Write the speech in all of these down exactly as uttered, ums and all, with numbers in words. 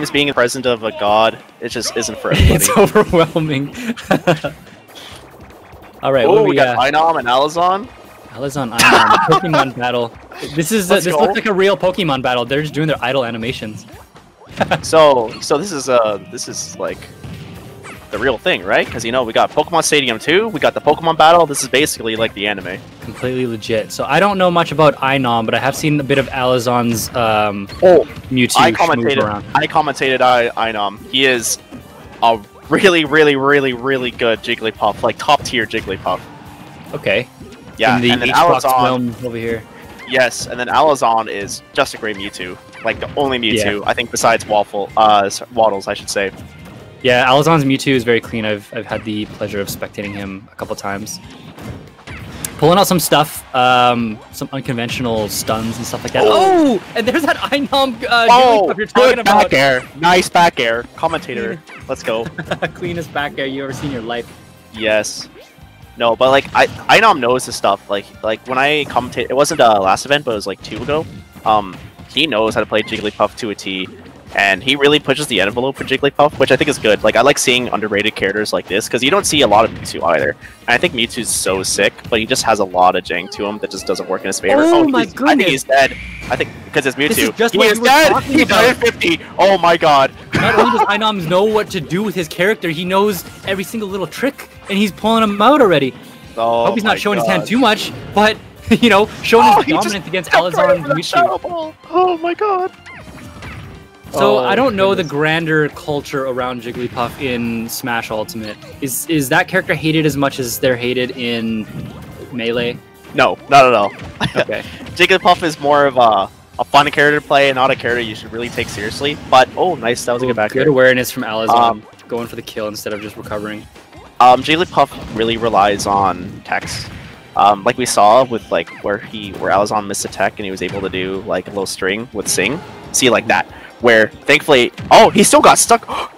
Sometimes being present of a god, it just isn't for everybody. It's overwhelming. All right. Oh, what we, we got uh, iNom and Alizon. Alizon, iNom, Pokemon battle. This is uh, this go. looks like a real Pokemon battle. They're just doing their idle animations. so, so this is uh, this is like the real thing, right? Because you know we got Pokemon Stadium two, we got the Pokemon battle. This is basically like the anime. Completely legit. So I don't know much about iNom, but I have seen a bit of Alizon's um, oh, Mewtwo. I commentated. Around. I commentated I iNom. He is a really, really, really, really good Jigglypuff, like top tier Jigglypuff. Okay. Yeah, and, the and then Alizon over here. Yes, and then Alizon is just a great Mewtwo, like the only Mewtwo yeah. I think besides Waffle, uh, Waddles, I should say. Yeah, Alizon's Mewtwo is very clean. I've I've had the pleasure of spectating him a couple times, pulling out some stuff, um, some unconventional stuns and stuff like that. Oh, oh and there's that iNom. Uh, oh, you're talking good about. Back air, nice back air, commentator. Let's go. Cleanest back air you ever seen in your life. Yes. No, but like I, iNom knows this stuff. Like, like when I commentate, it wasn't uh, last event, but it was like two ago. Um, he knows how to play Jigglypuff to a T, and he really pushes the envelope for Jigglypuff, which I think is good. Like, I like seeing underrated characters like this because you don't see a lot of Mewtwo either. And I think Mewtwo's so sick, but he just has a lot of jank to him that just doesn't work in his favor. Oh, oh my goodness! I think he's dead. I think because it's Mewtwo. Just he is dead. He died at fifty. Oh my god! Not only does iNom know what to do with his character, he knows every single little trick. And he's pulling him out already. Oh, I hope he's not showing God. his hand too much, but, you know, showing oh, his dominance against Alizon and Mewtwo. Oh my God. So, oh, I don't know goodness. the grander culture around Jigglypuff in Smash Ultimate. Is is that character hated as much as they're hated in Melee? No, not at all. Okay. Jigglypuff is more of a, a fun character to play and not a character you should really take seriously. But, oh, nice. That was Ooh, a good back Good there. awareness from Alizon. Um, going for the kill instead of just recovering. Um, Jigglypuff really relies on techs, um, like we saw with like where he where Alizon missed a tech and he was able to do like a little string with Sing, see like that. Where thankfully, oh, he still got stuck.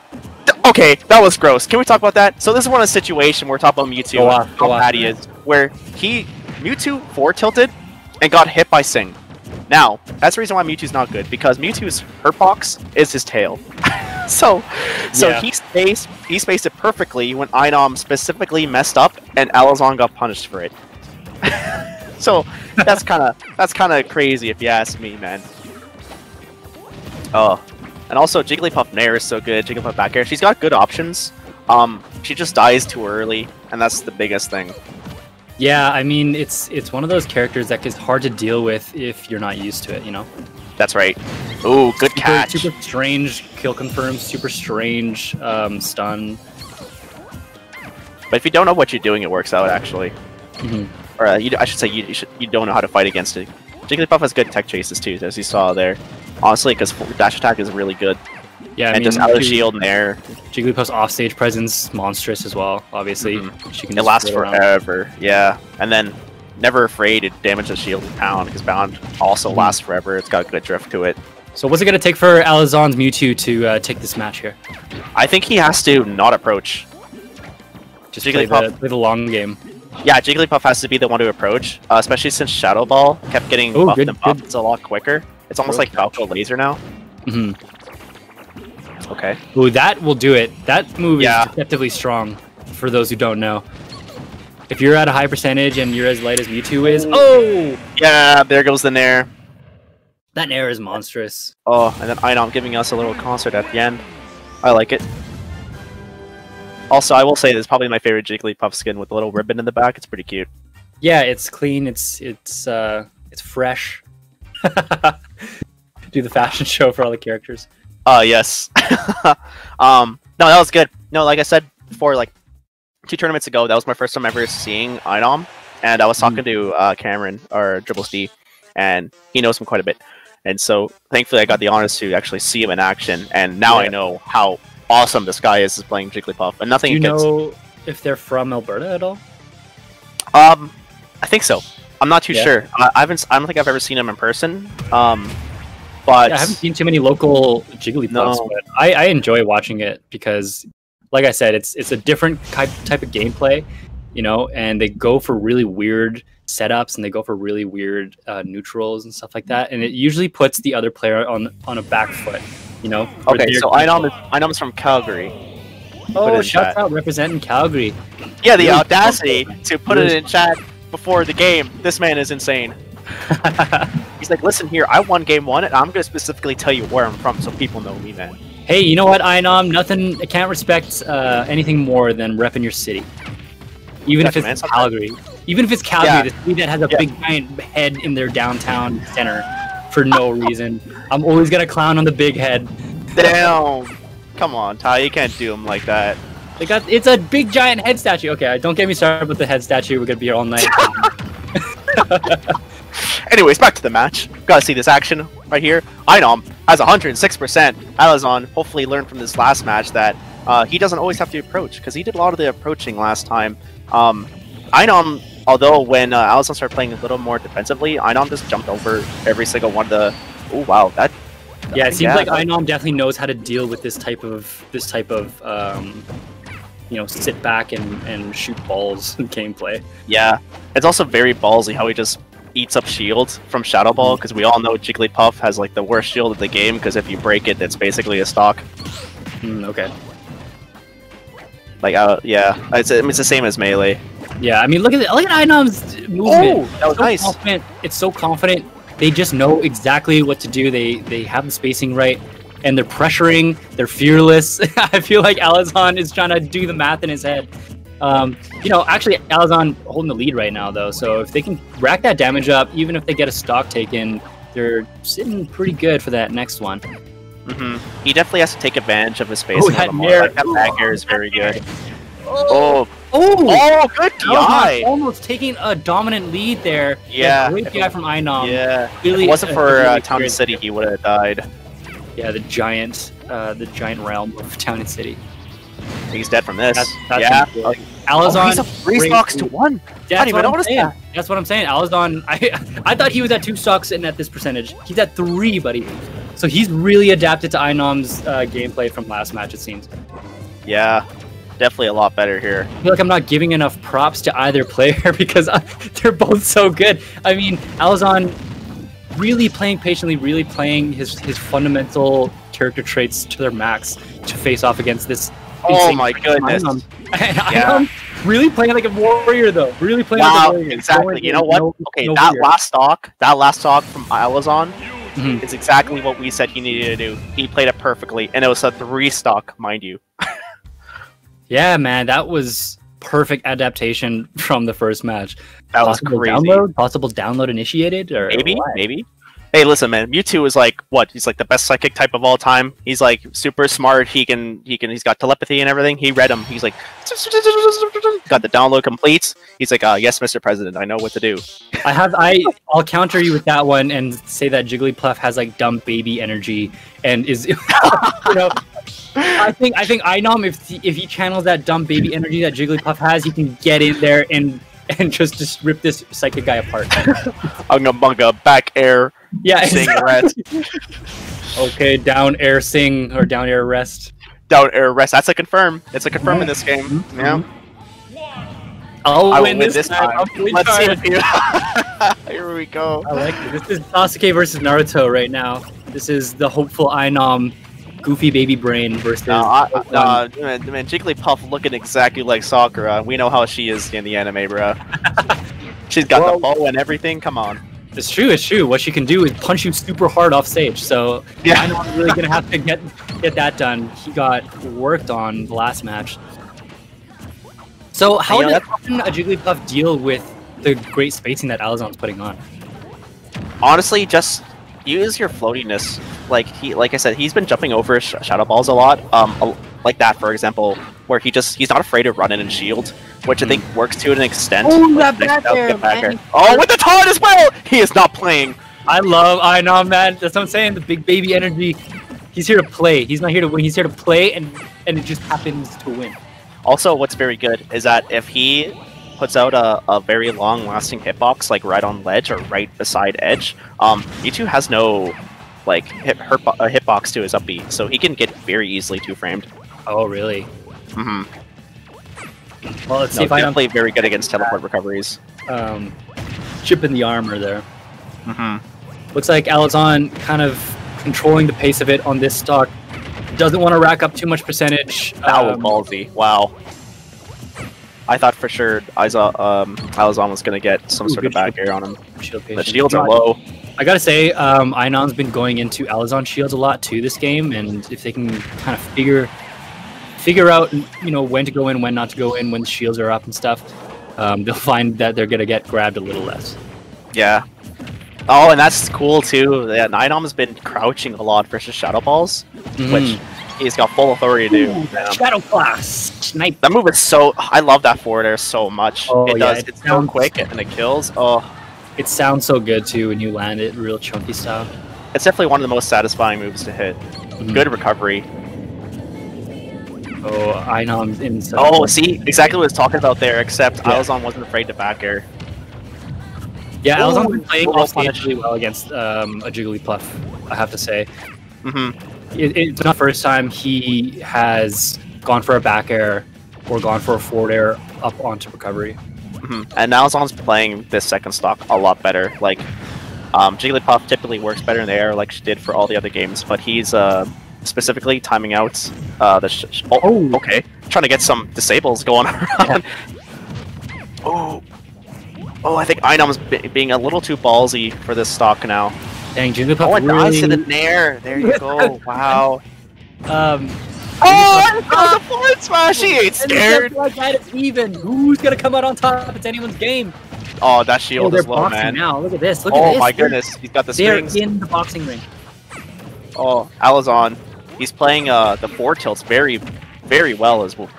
Okay, that was gross. Can we talk about that? So this is one of the situation where we're talking about Mewtwo, on, how bad he is, where he Mewtwo four tilted and got hit by Sing. Now that's the reason why Mewtwo's not good because Mewtwo's Hurtbox is his tail. So, so yeah. he spaced he spaced it perfectly when iNom specifically messed up and Alizon got punished for it. So that's kind of that's kind of crazy if you ask me, man. Oh, and also Jigglypuff Nair is so good. Jigglypuff back air. She's got good options. Um, she just dies too early, and that's the biggest thing. Yeah, I mean it's it's one of those characters that is hard to deal with if you're not used to it, you know. That's right. Ooh, good super, catch. Super strange kill confirm, super strange um, stun. But if you don't know what you're doing, it works out actually. Mm-hmm. Or uh, you, I should say you you, should, you don't know how to fight against it. Jigglypuff has good tech chases too, as you saw there. Honestly, because dash attack is really good. Yeah, I and mean, just out of shield and air. Jigglypuff's offstage presence monstrous as well. Obviously, mm-hmm. she can. It lasts forever. Around. Yeah, and then. Never afraid to damage the shield with Bound, because Bound also lasts forever. It's got a good drift to it. So what's it going to take for Alizon's Mewtwo to uh, take this match here? I think he has to not approach. Just play the, play the long game. Yeah, Jigglypuff has to be the one to approach, uh, especially since Shadow Ball kept getting Ooh, buffed good, and buffed. Good. It's a lot quicker. It's almost Broke. like Falco Laser now. Mm-hmm. Okay. Ooh, that will do it. That move yeah. is deceptively strong, for those who don't know. If you're at a high percentage and you're as light as Mewtwo is, oh! Yeah, there goes the Nair. That Nair is monstrous. Oh, and then iNom giving us a little concert at the end. I like it. Also, I will say this is probably my favorite Jigglypuff skin with a little ribbon in the back. It's pretty cute. Yeah, it's clean. It's it's uh, it's fresh. Do the fashion show for all the characters. Uh, yes. um, no, that was good. No, like I said before, like. Two tournaments ago, that was my first time ever seeing iNom, and I was talking to uh, Cameron, or Dribble Steve, and he knows him quite a bit. And so, thankfully, I got the honors to actually see him in action, and now yeah. I know how awesome this guy is, is playing Jigglypuff. And nothing Do you against... know if they're from Alberta at all? Um, I think so. I'm not too yeah. sure. I, I haven't. I don't think I've ever seen him in person. Um, but yeah, I haven't seen too many local Jigglypuffs, no. but I, I enjoy watching it because... Like I said, it's it's a different type type of gameplay, you know, and they go for really weird setups and they go for really weird uh, neutrals and stuff like that, and it usually puts the other player on on a back foot. you know. Okay, so iNom is iNom's from Calgary. Oh, shout out representing Calgary. Yeah, the audacity to put it in chat before the game. This man is insane. He's like, listen here, I won game one, and I'm gonna specifically tell you where I'm from so people know me, man. Hey, you know what, iNom? Nothing. I can't respect uh, anything more than repping your city, even if it's Calgary. Even if it's Calgary, the city that has a big giant head in their downtown center for no reason. I'm always gonna clown on the big head. Damn. Come on, Ty, you can't do them like that. They got, it's a big giant head statue. Okay, don't get me started with the head statue. We're gonna be here all night. Anyways, back to the match. Gotta see this action right here. iNom has one hundred six percent. Alizon hopefully learned from this last match that uh, he doesn't always have to approach, because he did a lot of the approaching last time. Um, iNom, although when uh, Alizon started playing a little more defensively, iNom just jumped over every single one of the... Oh, wow, that... Yeah, it seems yeah, like iNom definitely knows how to deal with this type of this type of um, you know, sit back and and shoot balls gameplay. Yeah, it's also very ballsy how he just eats up shields from Shadow Ball, because we all know Jigglypuff has like the worst shield of the game, because if you break it, it's basically a stock. Mm, okay. Like uh, yeah, it's I mean, it's the same as Melee. Yeah, I mean look at it, look at iNom's movement. Oh, that was so nice. Confident. It's so confident. They just know exactly what to do. They they have the spacing right, and they're pressuring. They're fearless. I feel like Alizon is trying to do the math in his head. Um, you know, actually, Alizon holding the lead right now, though. So if they can rack that damage up, even if they get a stock taken, they're sitting pretty good for that next one. Mm-hmm. He definitely has to take advantage of his spacing. Oh, that Nair! Like, that back air is very good. Oh. Oh, oh, good guy! Almost taking a dominant lead there. Yeah. Great guy from iNom. Yeah. Really, if it wasn't for uh, Town and City, he would have died. Yeah, the giant, uh, the giant realm of Town and City. He's dead from this. That's, that's yeah. Cool. Alizon. Oh, he's a three stocks to one. That's I didn't even notice that. That's what I'm saying. Alizon, I, I thought he was at two stocks and at this percentage. He's at three, buddy. So he's really adapted to iNom's uh, gameplay from last match, it seems. Yeah. Definitely a lot better here. I feel like I'm not giving enough props to either player because I, they're both so good. I mean, Alizon really playing patiently, really playing his his fundamental character traits to their max to face off against this. Oh my goodness! And yeah. Really playing like a warrior though. Really playing wow, like a warrior. Exactly. You know what? No, okay, no that warrior. last stock, that last stock from Alizon. Mm-hmm. Is exactly what we said he needed to do. He played it perfectly, and it was a three stock, mind you. Yeah, man, that was perfect adaptation from the first match. That was possible crazy. Download, possible download initiated? Or maybe, what? Maybe. Hey, listen, man, Mewtwo is like, what? He's like the best psychic type of all time. He's like super smart. He can, he can, he's got telepathy and everything. He read him. He's like, got the download complete. He's like, uh, yes, Mister President, I know what to do. I have, I, I'll counter you with that one and say that Jigglypuff has like dumb baby energy and is, you know. I think I think iNom, if he, if he channels that dumb baby energy that Jigglypuff has, he can get in there and and just just rip this psychic guy apart. Unga bunga back air. Yeah, Sing exactly. Rest. Okay, down air Sing or down air rest. Down air rest. That's a confirm. It's a confirm in this game. Mm-hmm. Yeah. I'll I win, win this, this time. time. Let's time. see if you... Here we go. I like it. This is Sasuke versus Naruto right now. This is the hopeful iNom. Goofy baby brain versus. No, I, uh, man, man, Jigglypuff looking exactly like Sakura. We know how she is in the anime, bro. She's got Whoa. the bow and everything. Come on. It's true. It's true. What she can do is punch you super hard off stage. So yeah, I know I'm really gonna have to get get that done. He got worked on the last match. So how yeah, did a Jigglypuff deal with the great spacing that Alizon's putting on? Honestly, just. Use your floatiness. Like he, like I said, he's been jumping over sh shadow balls a lot. Um, a, like that, for example, where he just he's not afraid to run in and shield, which mm. I think works to an extent. Oh, that back air, man. Oh, with the taunt as well. He is not playing. I love iNom, man. That's what I'm saying. The big baby energy. He's here to play. He's not here to win. He's here to play, and and it just happens to win. Also, what's very good is that if he puts out a, a very long-lasting hitbox, like right on ledge or right beside edge. Um, Mewtwo has no, like, hit, her, uh, hitbox to his up B, so he can get very easily two-framed. Oh, really? Mm-hmm. Well, let's no, see if I play very good against teleport recoveries. Um, chip in the armor there. Mm-hmm. Looks like Alizon kind of controlling the pace of it on this stock. Doesn't want to rack up too much percentage. Foul ballsy. Um, wow. I thought for sure Iza, um, Alizon was going to get some ooh, sort of back air on him. Shield the shields are low. I got to say, um, iNom's been going into Alizon shields a lot too this game, and if they can kind of figure figure out, you know, when to go in, when not to go in, when the shields are up and stuff, um, they'll find that they're going to get grabbed a little less. Yeah. Oh, and that's cool too. Yeah, iNom has been crouching a lot versus Shadow Balls, mm-hmm. which he's got full authority to do. Ooh, Shadow Blast! Snipe. That move is so... I love that forward air so much. Oh, it yeah, does. It it's sounds... so quick and it kills. Oh, it sounds so good too when you land it, real chunky style. It's definitely one of the most satisfying moves to hit. Mm-hmm. Good recovery. Oh, iNom's in... Oh, see? Exactly what I was talking about there, except yeah. Alizon wasn't afraid to back air. Yeah, ooh, Alizon's been playing off-stage really well against um, a Jigglypuff, I have to say. Mm-hmm. it, it's not the first time he has gone for a back air or gone for a forward air up onto recovery. Mm-hmm. And Alizon's playing this second stock a lot better. Like, um, Jigglypuff typically works better in the air like she did for all the other games, but he's uh, specifically timing out uh, the... Sh sh oh, oh, okay. Trying to get some disables going around. Yeah. Oh... Oh, I think iNom's be being a little too ballsy for this stock now. Dang, Jigglypuff oh, it really... dies to the Nair! There you go, wow. um, oh, that was a forward smash! He ain't scared! Like that, it's even. Who's gonna come out on top? It's anyone's game. Oh, that shield oh, is low, man. Now. Look at this, look oh, at this. Oh my goodness, he's got the strings. They're in the boxing ring. Oh, Alizon. He's playing uh, the four tilts very, very well as well.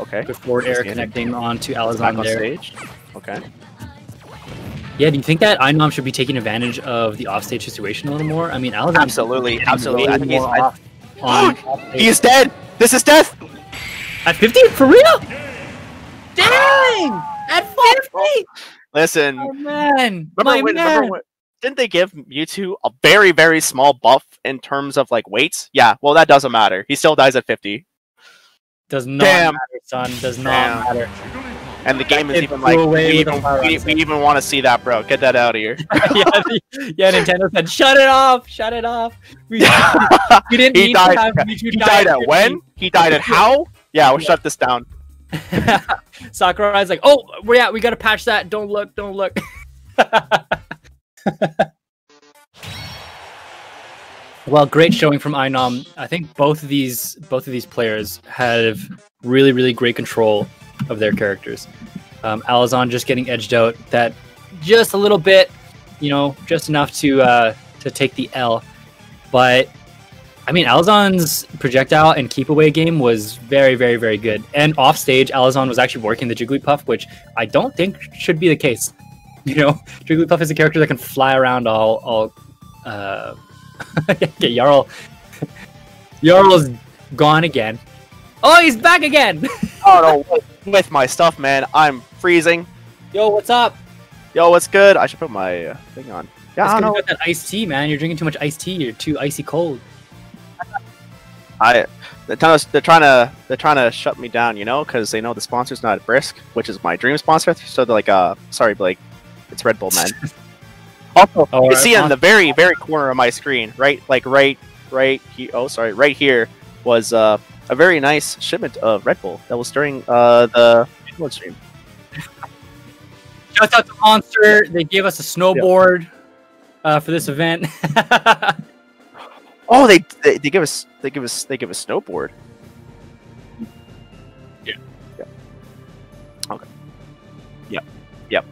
Okay. Before air connecting onto Alizon on there. Stage. Okay. Yeah, do you think that iNom should be taking advantage of the offstage situation a little more? I mean, Alizon... Absolutely, absolutely. I think he's... Off I... on he is dead! This is death! At fifty? For real? Dang! At fifty! Listen... Oh, man. Remember My when, man! Remember when, didn't they give Mewtwo a very, very small buff in terms of, like, weights? Yeah, well, that doesn't matter. He still dies at fifty. Does not Damn. matter, son. Does not Damn. matter. And the game that is even like, we even, we, we even want to see that, bro. Get that out of here. yeah, the, yeah, Nintendo said, shut it off, shut it off. We, we didn't he need died, to have Mewtwo He died at when? He died at how? Yeah, we'll yeah. shut this down. Sakurai's like, oh, yeah, we got to patch that. Don't look, don't look. Well, great showing from iNom. I think both of these both of these players have really, really great control of their characters. Um, Alizon just getting edged out that just a little bit, you know, just enough to uh, to take the L. But I mean, Alizon's projectile and keep away game was very, very, very good. And off stage, Alizon was actually working the Jigglypuff, which I don't think should be the case. You know, Jigglypuff is a character that can fly around all all. Uh, okay, Jarl. Jarl's gone again. Oh, he's back again! Oh, no, with my stuff, man. I'm freezing. Yo, what's up? Yo, what's good? I should put my uh, thing on. Yeah, That's I don't know. You got that iced tea, man. You're drinking too much iced tea. You're too icy cold. I, they're trying to, they're trying to, they're trying to shut me down, you know, because they know the sponsor's not Brisk, which is my dream sponsor. So they're like, uh, sorry, Blake, it's Red Bull, man. Also, oh, you right, see on the very, very corner of my screen, right, like right, right, he, oh, sorry, right here was uh, a very nice shipment of Red Bull that was during uh, the Pokemon stream. Shout out to Monster. They gave us a snowboard yeah. uh, for this event. oh, they, they they give us they give us they give us snowboard. Yeah. Yeah. Okay. Yep. Yep.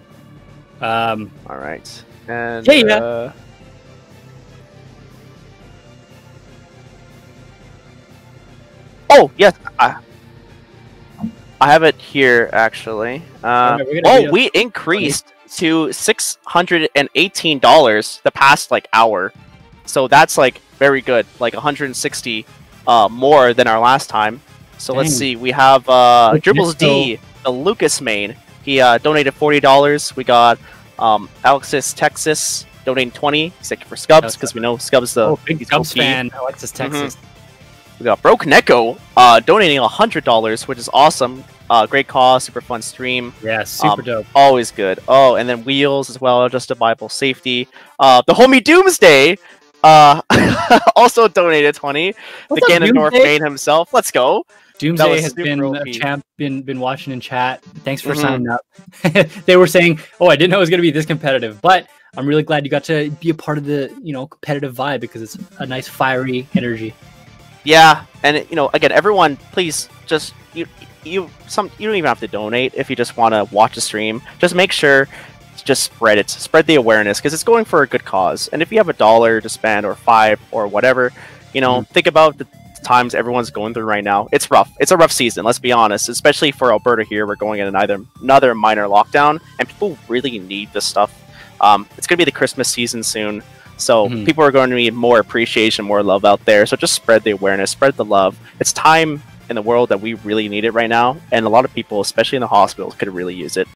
Um. All right. And, yeah, yeah. Uh... Oh, yes. I, I have it here, actually. Uh, okay, oh, we increased to six hundred eighteen dollars the past, like, hour. So that's, like, very good. Like, one hundred sixty uh, more than our last time. So dang. Let's see. We have uh, Dribble Steve, the Lucas main. He uh, donated forty dollars. We got... Um, Alexis Texas donating twenty, except for Scubs, because we know Scubs the oh, big Scubs fan. Alexis Texas. Mm-hmm. We got Broke Neko uh, donating a hundred dollars, which is awesome. Uh, great cause, super fun stream. Yeah, super um, dope. Always good. Oh, and then Wheels as well, just a Bible safety. Uh, the homie Doomsday Uh, also donated twenty. What's the Ganondorf main himself. Let's go. Doomsday has been a champ, been, been watching in chat. Thanks for mm-hmm. signing up. They were saying, oh, I didn't know it was going to be this competitive, but I'm really glad you got to be a part of the, you know, competitive vibe, because it's a nice fiery energy. Yeah. And, it, you know, again, everyone, please just, you, you, some, you don't even have to donate if you just want to watch a stream. Just make sure to just spread it, spread the awareness, because it's going for a good cause. And if you have a dollar to spend or five or whatever, you know, mm-hmm. think about the times everyone's going through right now. It's rough. It's a rough season, let's be honest, especially for Alberta here. We're going in another, another minor lockdown, and people really need this stuff. Um, it's going to be the Christmas season soon, so mm-hmm. people are going to need more appreciation, more love out there. So just spread the awareness, spread the love. It's time in the world that we really need it right now, and a lot of people, especially in the hospitals, could really use it.